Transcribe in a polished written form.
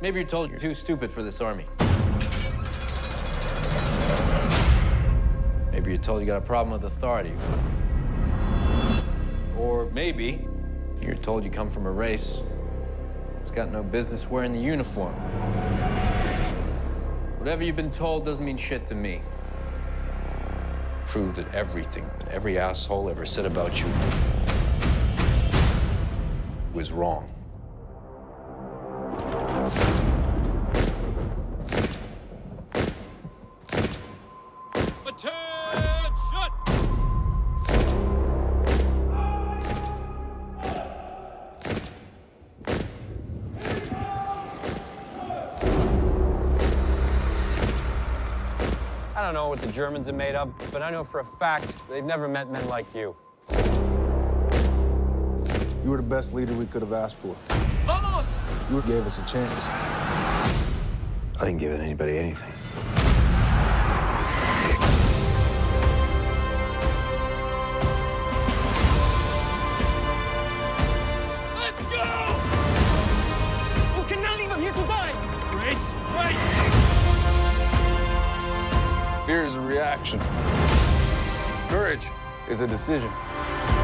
Maybe you're told you're too stupid for this army. Maybe you're told you got a problem with authority. Or maybe you're told you come from a race that's got no business wearing the uniform. Whatever you've been told doesn't mean shit to me. Prove that everything that every asshole ever said about you was wrong. I don't know what the Germans are made of, but I know for a fact they've never met men like you. You were the best leader we could have asked for. Vamos! You gave us a chance. I didn't give anybody anything. Let's go! You cannot leave them here to die! Race, race! Fear is a reaction. Courage is a decision.